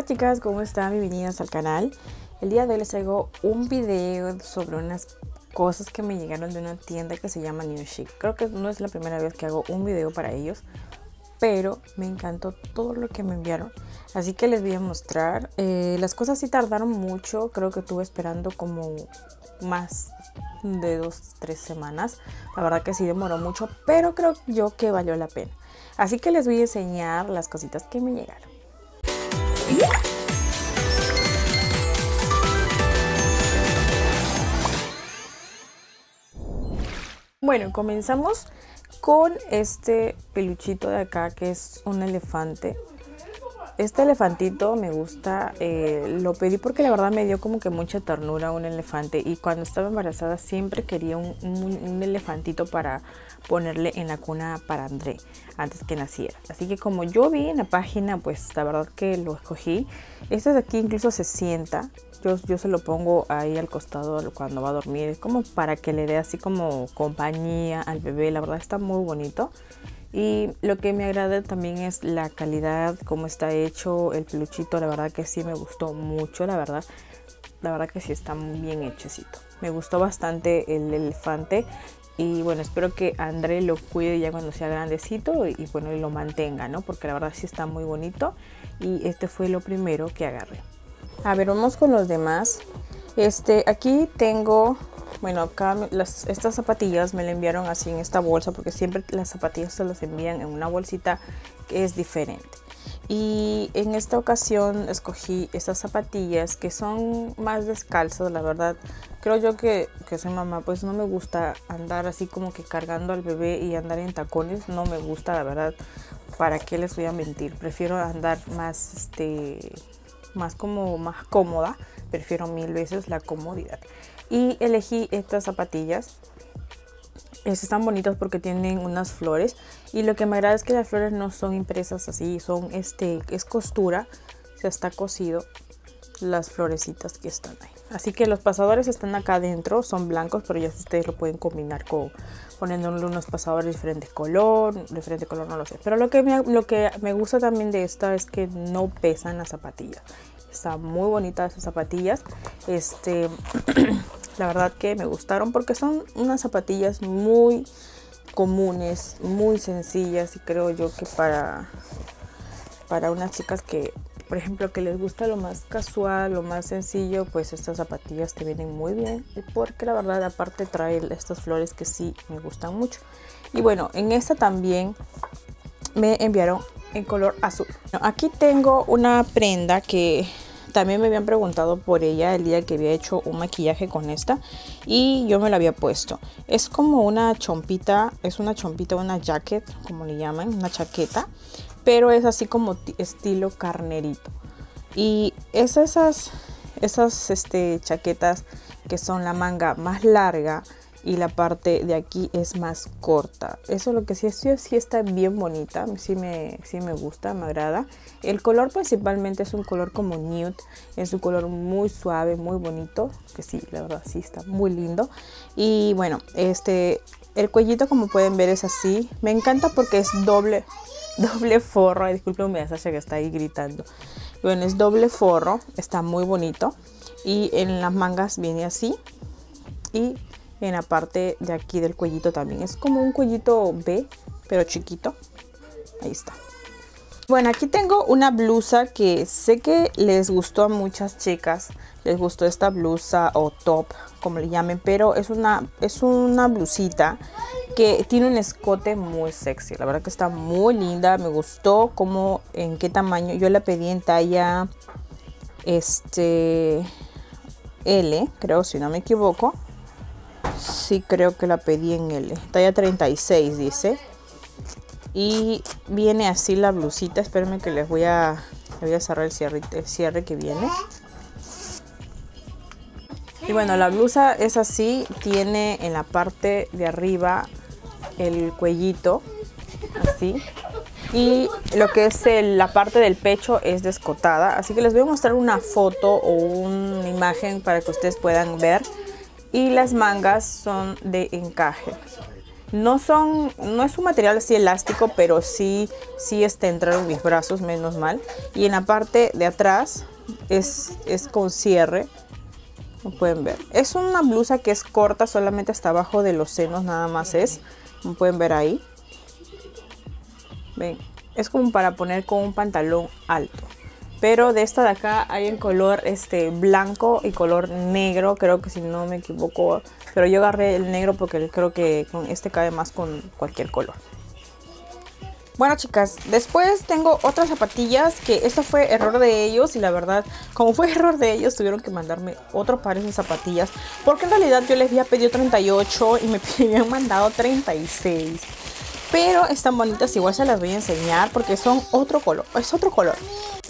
Hola chicas, ¿cómo están? Bienvenidas al canal. El día de hoy les traigo un video sobre unas cosas que me llegaron de una tienda que se llama New Chic. Creo que no es la primera vez que hago un video para ellos, pero me encantó todo lo que me enviaron, así que les voy a mostrar. Las cosas sí tardaron mucho, creo que estuve esperando como más de 2-3 semanas. La verdad que sí demoró mucho, pero creo yo que valió la pena. Así que les voy a enseñar las cositas que me llegaron. Bueno, comenzamos con este peluchito de acá, que es un elefante. Este elefantito me gusta, lo pedí porque la verdad me dio como que mucha ternura un elefante, y cuando estaba embarazada siempre quería un elefantito para ponerle en la cuna para André antes que naciera. Así que como yo vi en la página, pues la verdad que lo escogí. Este de aquí incluso se sienta, yo se lo pongo ahí al costado cuando va a dormir, es como para que le dé así como compañía al bebé. La verdad está muy bonito. Y lo que me agrada también es la calidad, cómo está hecho el peluchito. La verdad que sí me gustó mucho, la verdad que sí está muy bien hechecito. Me gustó bastante el elefante y bueno, espero que André lo cuide ya cuando sea grandecito y bueno, y lo mantenga, ¿no? Porque la verdad sí está muy bonito y este fue lo primero que agarré. A ver, vamos con los demás. Aquí tengo... Bueno, acá estas zapatillas me las enviaron así en esta bolsa, porque siempre las zapatillas se las envían en una bolsita que es diferente. Y en esta ocasión escogí estas zapatillas que son más descalzas, la verdad. Creo yo que soy mamá, pues no me gusta andar así como que cargando al bebé y andar en tacones. No me gusta, la verdad. ¿Para qué les voy a mentir? Prefiero andar más, más cómoda. Prefiero mil veces la comodidad. Y elegí estas zapatillas. Están bonitas porque tienen unas flores. Y lo que me agrada es que las flores no son impresas así. Son es costura. Se está cosido las florecitas que están ahí. Así que los pasadores están acá adentro. Son blancos, pero ya ustedes lo pueden combinar con poniéndole unos pasadores de diferente color. De diferente color no lo sé. Pero lo que me gusta también de esta es que no pesan las zapatillas. Están muy bonitas esas zapatillas. La verdad que me gustaron porque son unas zapatillas muy comunes, muy sencillas, y creo yo que para unas chicas que, por ejemplo, que les gusta lo más casual, lo más sencillo, pues estas zapatillas te vienen muy bien, porque la verdad aparte trae estas flores que sí me gustan mucho. Y bueno, en esta también me enviaron en color azul. Aquí tengo una prenda que también me habían preguntado por ella el día que había hecho un maquillaje con esta, y yo me la había puesto. Es como una chompita, una jacket, como le llaman, una chaqueta, pero es así como estilo carnerito. Y es esas chaquetas que son la manga más larga y la parte de aquí es más corta. Eso es lo que sí está bien bonita. Sí me gusta, me agrada. El color principalmente es un color como nude. Es un color muy suave, muy bonito. Que sí, la verdad sí está muy lindo. Y bueno, el cuellito, como pueden ver, es así. Me encanta porque es doble forro. Discúlpenme a Sasha que está ahí gritando. Bueno, es doble forro. Está muy bonito. Y en las mangas viene así. Y en la parte de aquí del cuellito también es como un cuellito B, pero chiquito. Ahí está. Bueno, aquí tengo una blusa que sé que les gustó a muchas chicas. Les gustó esta blusa o top, como le llamen, pero es una blusita que tiene un escote muy sexy. La verdad que está muy linda. Me gustó como en qué tamaño. Yo la pedí en talla L, creo, si no me equivoco. Sí, creo que la pedí en L, talla 36 dice, y viene así la blusita. Espérenme que les voy a cerrar el cierre que viene. Y bueno, la blusa es así, tiene en la parte de arriba el cuellito así, y lo que es la parte del pecho es descotada. Así que les voy a mostrar una foto o una imagen para que ustedes puedan ver. Y las mangas son de encaje. No es un material así elástico, pero sí entraron mis brazos, menos mal. Y en la parte de atrás es con cierre, como pueden ver. Es una blusa que es corta, solamente hasta abajo de los senos nada más es, como pueden ver ahí. Ven, es como para poner con un pantalón alto. Pero de esta de acá hay en color blanco y color negro, creo que si no me equivoco. Pero yo agarré el negro porque creo que con este cabe más con cualquier color. Bueno, chicas, después tengo otras zapatillas que esto fue error de ellos. Y la verdad, como fue error de ellos, tuvieron que mandarme otro par de zapatillas. Porque en realidad yo les había pedido 38 y me habían mandado 36. Pero están bonitas, igual se las voy a enseñar porque son otro color, es otro color.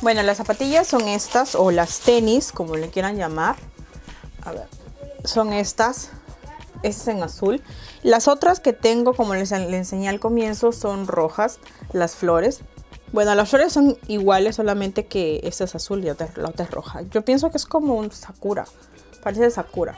Bueno, las zapatillas son estas, o las tenis, como le quieran llamar. A ver, son estas. Estas en azul. Las otras que tengo, como les enseñé al comienzo, son rojas, las flores. Bueno, las flores son iguales, solamente que esta es azul y la otra es roja. Yo pienso que es como un sakura, parece sakura.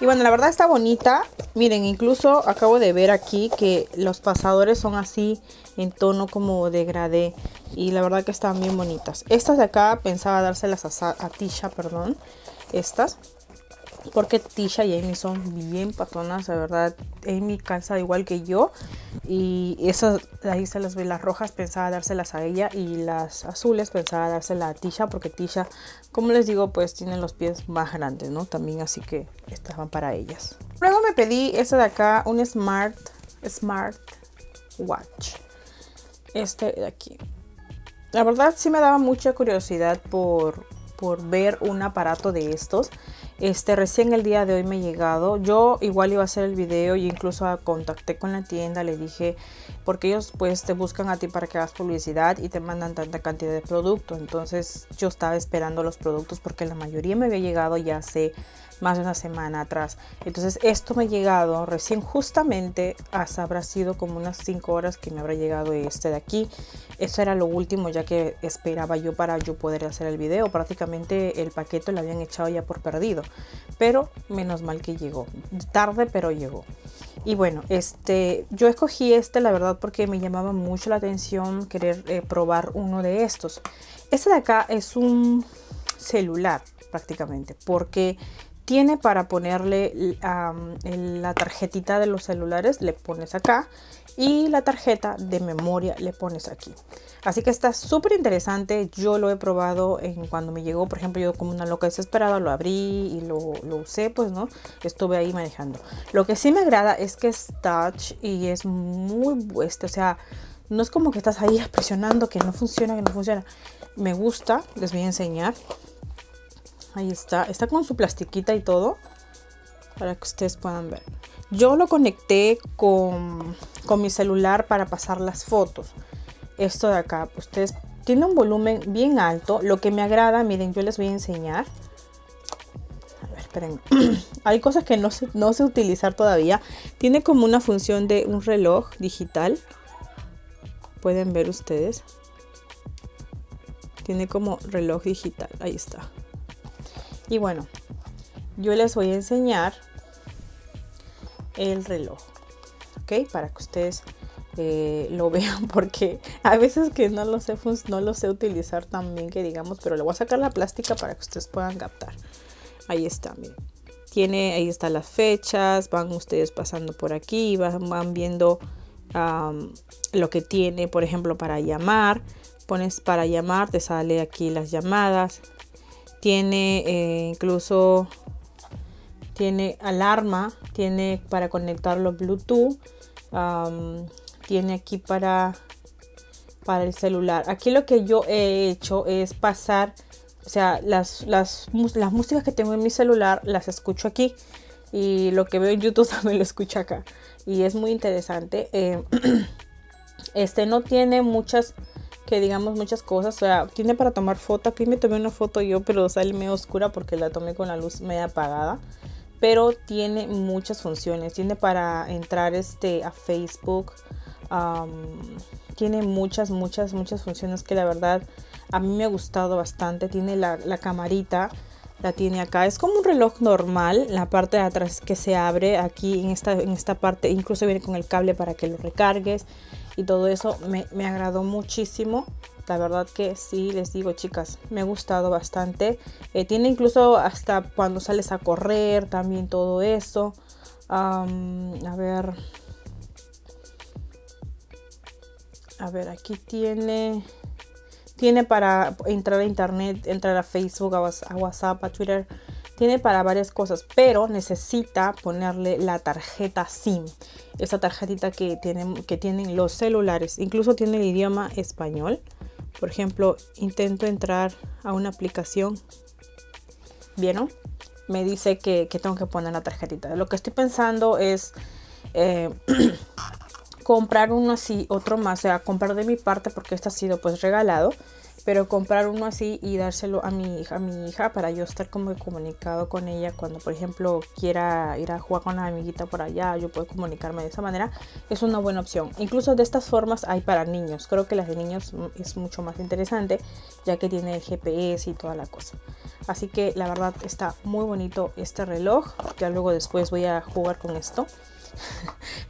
Y bueno, la verdad está bonita. Miren, incluso acabo de ver aquí que los pasadores son así en tono como degradé. Y la verdad que están bien bonitas. Estas de acá pensaba dárselas a Tisha, perdón. Estas. Porque Tisha y Amy son bien patonas, de verdad. Amy cansa igual que yo. Y esas, ahí se las ve, las rojas pensaba dárselas a ella. Y las azules pensaba dárselas a Tisha. Porque Tisha, como les digo, pues tiene los pies más grandes, ¿no? También, así que estas van para ellas. Luego me pedí esta de acá, un Smart Watch. Este de aquí. La verdad sí me daba mucha curiosidad por ver un aparato de estos. Recién el día de hoy me ha llegado. Yo igual iba a hacer el video y incluso contacté con la tienda, le dije, porque ellos pues te buscan a ti para que hagas publicidad y te mandan tanta cantidad de productos. Entonces yo estaba esperando los productos porque la mayoría me había llegado ya hace más de una semana atrás. Entonces esto me ha llegado recién, justamente hasta habrá sido como unas 5 horas que me habrá llegado este de aquí. Eso era lo último ya que esperaba yo para yo poder hacer el video. Prácticamente el paquete lo habían echado ya por perdido. Pero menos mal que llegó, tarde pero llegó. Y bueno, yo escogí la verdad porque me llamaba mucho la atención querer probar uno de estos. Este de acá es un celular prácticamente, porque tiene para ponerle la tarjetita de los celulares, le pones acá. Y la tarjeta de memoria le pones aquí. Así que está súper interesante. Yo lo he probado cuando me llegó. Por ejemplo, yo como una loca desesperada lo abrí y lo usé. Pues no, estuve ahí manejando. Lo que sí me agrada es que es touch y es muy... o sea, no es como que estás ahí presionando que no funciona, Me gusta, les voy a enseñar. Ahí está. Está con su plastiquita y todo, para que ustedes puedan ver. Yo lo conecté con mi celular para pasar las fotos. Esto de acá, ustedes tiene un volumen bien alto. Lo que me agrada, miren, yo les voy a enseñar. A ver, esperen. Hay cosas que no sé utilizar todavía. Tiene como una función de un reloj digital. Pueden ver ustedes. Tiene como reloj digital. Ahí está. Y bueno, yo les voy a enseñar el reloj, ok, para que ustedes lo vean, porque a veces que no lo sé utilizar tan bien que digamos, pero le voy a sacar la plástica para que ustedes puedan captar. Ahí está, miren, tiene, ahí están las fechas, van ustedes pasando por aquí, van viendo lo que tiene, por ejemplo, para llamar, pones para llamar, te sale aquí las llamadas, tiene incluso... Tiene alarma, tiene para conectarlo Bluetooth, tiene aquí para el celular. Aquí lo que yo he hecho es pasar, o sea, las músicas que tengo en mi celular las escucho aquí. Y lo que veo en YouTube también lo escucho acá. Y es muy interesante. No tiene muchas... que digamos muchas cosas, o sea, tiene para tomar foto. Aquí me tomé una foto yo, pero sale medio oscura porque la tomé con la luz media apagada. Pero tiene muchas funciones, tiene para entrar a Facebook, tiene muchas funciones que la verdad a mí me ha gustado bastante. Tiene la camarita, La tiene acá, es como un reloj normal, la parte de atrás que se abre aquí en esta parte, incluso viene con el cable para que lo recargues y todo eso. Me agradó muchísimo, la verdad que sí, les digo chicas, me ha gustado bastante. Tiene incluso hasta cuando sales a correr también todo eso. A ver, aquí tiene para entrar a internet, entrar a Facebook, a WhatsApp, a Twitter. Tiene para varias cosas, pero necesita ponerle la tarjeta SIM. Esa tarjetita que tienen los celulares. Incluso tiene el idioma español. Por ejemplo, intento entrar a una aplicación. ¿Vieron? Me dice que tengo que poner la tarjetita. Lo que estoy pensando es... comprar uno así, otro más, o sea, comprar de mi parte porque este ha sido pues regalado, pero comprar uno así y dárselo a mi hija para yo estar como comunicado con ella cuando por ejemplo quiera ir a jugar con una amiguita por allá, yo puedo comunicarme de esa manera. Es una buena opción. Incluso de estas formas hay para niños, creo que las de niños es mucho más interesante ya que tiene el GPS y toda la cosa. Así que la verdad está muy bonito este reloj, ya luego después voy a jugar con esto.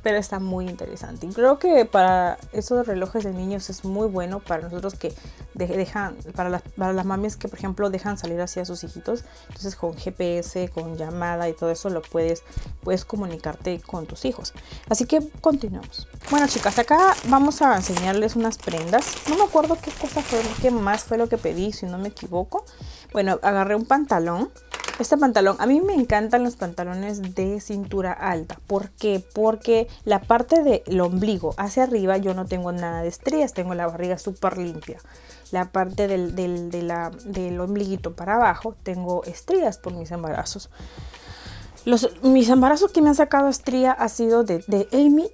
Pero está muy interesante y creo que para esos relojes de niños es muy bueno para nosotros que dejan, para las mamis que por ejemplo dejan salir hacia sus hijitos, entonces con GPS, con llamada y todo eso lo puedes comunicarte con tus hijos. Así que continuamos. Bueno chicas, acá vamos a enseñarles unas prendas. No me acuerdo qué cosa fue, qué más fue lo que pedí, si no me equivoco. Bueno, agarré un pantalón. Este pantalón, a mí me encantan los pantalones de cintura alta. ¿Por qué? Porque la parte del ombligo hacia arriba yo no tengo nada de estrías, tengo la barriga súper limpia. La parte del ombliguito para abajo tengo estrías por mis embarazos. Mis embarazos que me han sacado estría ha sido de Amy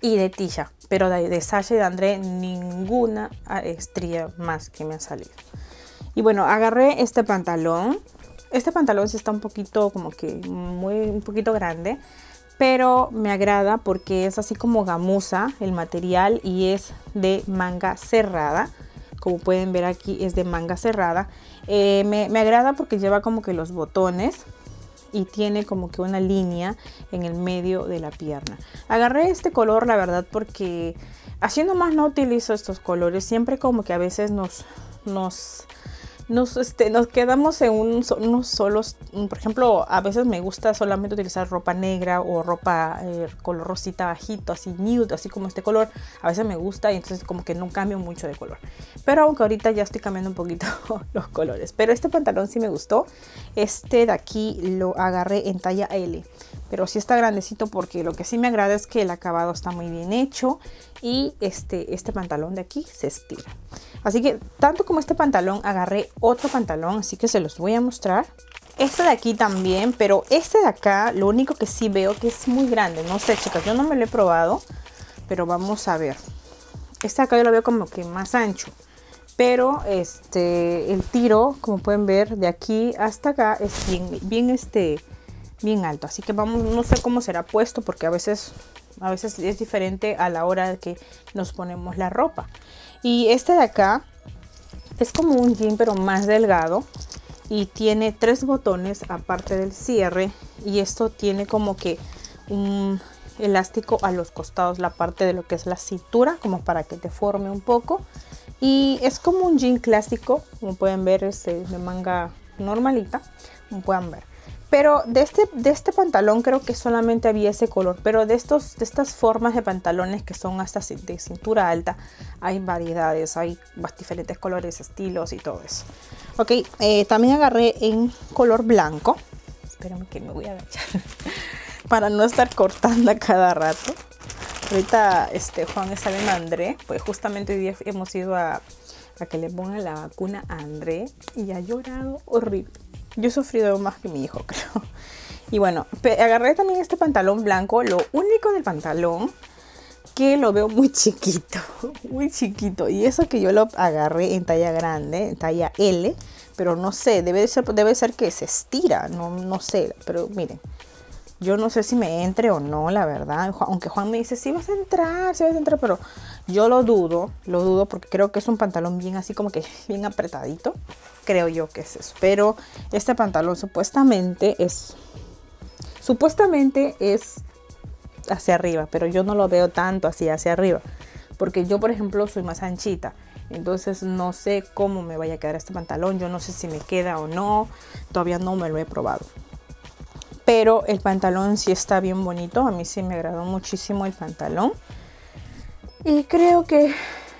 y de Tisha, pero de Sasha y de André ninguna estría más que me ha salido. Y bueno, agarré este pantalón. Este pantalón sí está un poquito como que un poquito grande, pero me agrada porque es así como gamuza el material y es de manga cerrada. Como pueden ver aquí es de manga cerrada. Me agrada porque lleva como que los botones y tiene como que una línea en el medio de la pierna. Agarré este color, la verdad, porque así nomás no utilizo estos colores. Siempre como que a veces nos quedamos en unos solos. Por ejemplo, a veces me gusta solamente utilizar ropa negra o ropa color rosita bajito, así nude, así como este color. A veces me gusta y entonces como que no cambio mucho de color. Pero aunque ahorita ya estoy cambiando un poquito los colores. Pero este pantalón sí me gustó. Este de aquí lo agarré en talla L. Pero sí está grandecito porque lo que sí me agrada es que el acabado está muy bien hecho. Y este pantalón de aquí se estira. Así que tanto como este pantalón agarré otro pantalón, así que se los voy a mostrar. Este de aquí también, pero este de acá lo único que sí veo que es muy grande. No sé chicas, yo no me lo he probado, pero vamos a ver. Este de acá yo lo veo como que más ancho. Pero el tiro, como pueden ver, de aquí hasta acá es bien alto. Así que vamos, no sé cómo será puesto porque a veces es diferente a la hora que nos ponemos la ropa. Y este de acá es como un jean pero más delgado y tiene 3 botones aparte del cierre y esto tiene como que un elástico a los costados, la parte de lo que es la cintura, como para que te forme un poco. Y es como un jean clásico, como pueden ver, es de manga normalita, como pueden ver. Pero de este pantalón creo que solamente había ese color, pero de estas formas de pantalones que son hasta de cintura alta hay variedades, hay diferentes colores, estilos y todo eso. Ok, también agarré en color blanco, espérame que me voy a agachar para no estar cortando a cada rato. Ahorita Juan está en André, pues justamente hoy día hemos ido a que le pongan la vacuna a André y ha llorado horrible. Yo he sufrido más que mi hijo, creo. Y bueno, agarré también este pantalón blanco. Lo único del pantalón que lo veo muy chiquito. Muy chiquito. Y eso que yo lo agarré en talla grande, en talla L. Pero no sé, debe ser que se estira. No sé, pero miren. Yo no sé si me entre o no, la verdad. Aunque Juan me dice, sí vas a entrar, sí vas a entrar. Pero yo lo dudo porque creo que es un pantalón bien así como que bien apretadito. Creo yo que es eso. Pero este pantalón supuestamente es hacia arriba. Pero yo no lo veo tanto así hacia arriba. Porque yo, por ejemplo, soy más anchita. Entonces no sé cómo me vaya a quedar este pantalón. Yo no sé si me queda o no. Todavía no me lo he probado. Pero el pantalón sí está bien bonito. A mí sí me agradó muchísimo el pantalón. Y creo que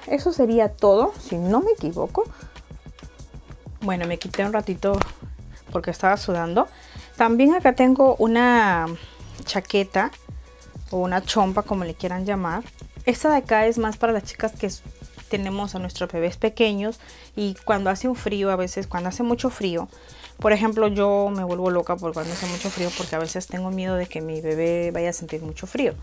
eso sería todo, si no me equivoco. Bueno, me quité un ratito porque estaba sudando. También acá tengo una chaqueta o una chompa, como le quieran llamar. Esta de acá es más para las chicas que tenemos a nuestros bebés pequeños. Y cuando hace un frío, a veces cuando hace mucho frío. Por ejemplo, yo me vuelvo loca por cuando hace mucho frío porque a veces tengo miedo de que mi bebé vaya a sentir mucho frío.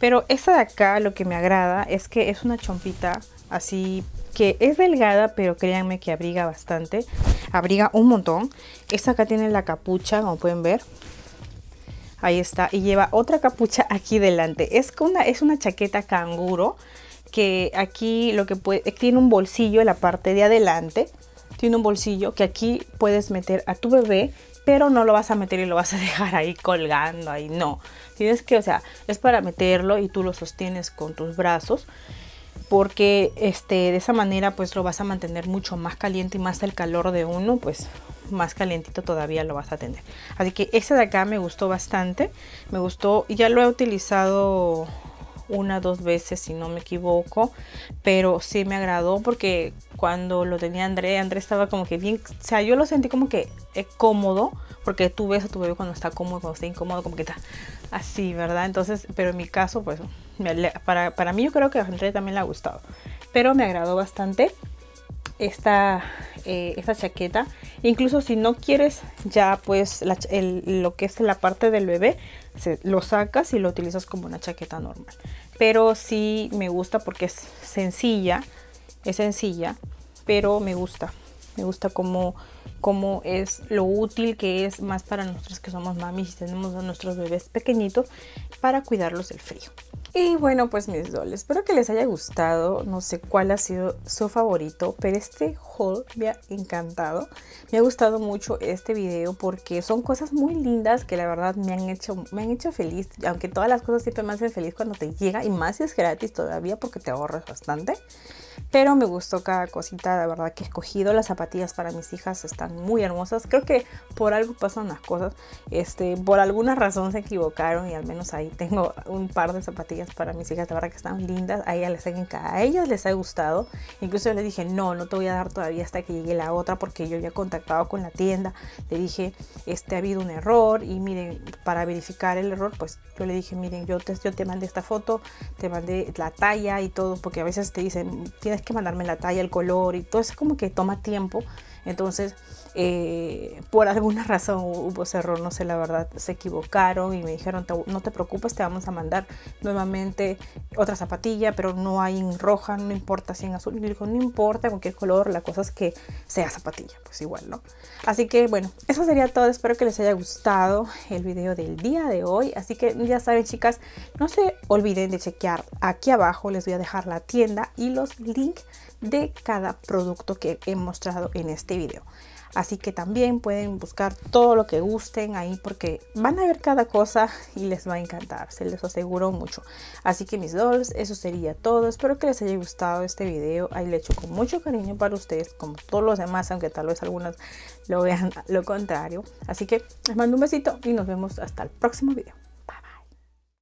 Pero esta de acá lo que me agrada es que es una chompita así que es delgada, pero créanme que abriga bastante. Abriga un montón. Esta acá tiene la capucha, como pueden ver. Ahí está. Y lleva otra capucha aquí delante. Es una chaqueta canguro que aquí lo que puede, tiene un bolsillo en la parte de adelante. Tiene un bolsillo que aquí puedes meter a tu bebé, pero no lo vas a meter y lo vas a dejar ahí colgando, ahí no. Tienes que, o sea, es para meterlo y tú lo sostienes con tus brazos, porque de esa manera pues lo vas a mantener mucho más caliente y más el calor de uno, pues más calientito todavía lo vas a tener. Así que este de acá me gustó bastante, me gustó, ya lo he utilizado una o dos veces si no me equivoco, pero sí me agradó porque cuando lo tenía André estaba como que bien, o sea, yo lo sentí como que cómodo, porque tú ves a tu bebé cuando está cómodo, cuando está incómodo, como que está así, ¿verdad? Entonces, pero en mi caso, pues, para mí yo creo que a André también le ha gustado, pero me agradó bastante esta chaqueta. Incluso si no quieres ya pues lo que es la parte del bebé, lo sacas y lo utilizas como una chaqueta normal. Pero sí me gusta porque es sencilla, pero me gusta como es lo útil que es, más para nosotros que somos mamis y tenemos a nuestros bebés pequeñitos para cuidarlos del frío. Y bueno, pues mis dolls, espero que les haya gustado. No sé cuál ha sido su favorito, pero este haul me ha encantado. Me ha gustado mucho este video porque son cosas muy lindas que la verdad me han hecho feliz. Aunque todas las cosas siempre me hacen feliz cuando te llega, y más si es gratis todavía porque te ahorras bastante. Pero me gustó cada cosita, la verdad, que he escogido. Las zapatillas para mis hijas están muy hermosas. Creo que por algo pasan las cosas. Por alguna razón se equivocaron y al menos ahí tengo un par de zapatillas para mis hijas. La verdad que están lindas. A ellas les ha gustado. Incluso yo les dije, no te voy a dar todavía hasta que llegue la otra, porque yo ya he contactado con la tienda. Le dije, ha habido un error y miren, para verificar el error, pues yo le dije, miren, yo te mandé esta foto, te mandé la talla y todo, porque a veces te dicen, tienes que mandarme la talla, el color y todo eso, como que toma tiempo. Entonces por alguna razón hubo ese error, no sé, la verdad, se equivocaron y me dijeron, no te preocupes, te vamos a mandar nuevamente otra zapatilla, pero no hay en roja, no importa si en azul. Y le digo, no importa, cualquier color, la cosa es que sea zapatilla, pues igual, ¿no? Así que bueno, eso sería todo. Espero que les haya gustado el video del día de hoy. Así que ya saben, chicas, no se olviden de chequear aquí abajo, les voy a dejar la tienda y los links de cada producto que he mostrado en este video. Así que también pueden buscar todo lo que gusten ahí, porque van a ver cada cosa y les va a encantar, se los aseguro mucho. Así que mis dolls, eso sería todo. Espero que les haya gustado este video. Ahí lo he hecho con mucho cariño para ustedes, como todos los demás, aunque tal vez algunos lo vean lo contrario. Así que les mando un besito y nos vemos hasta el próximo video.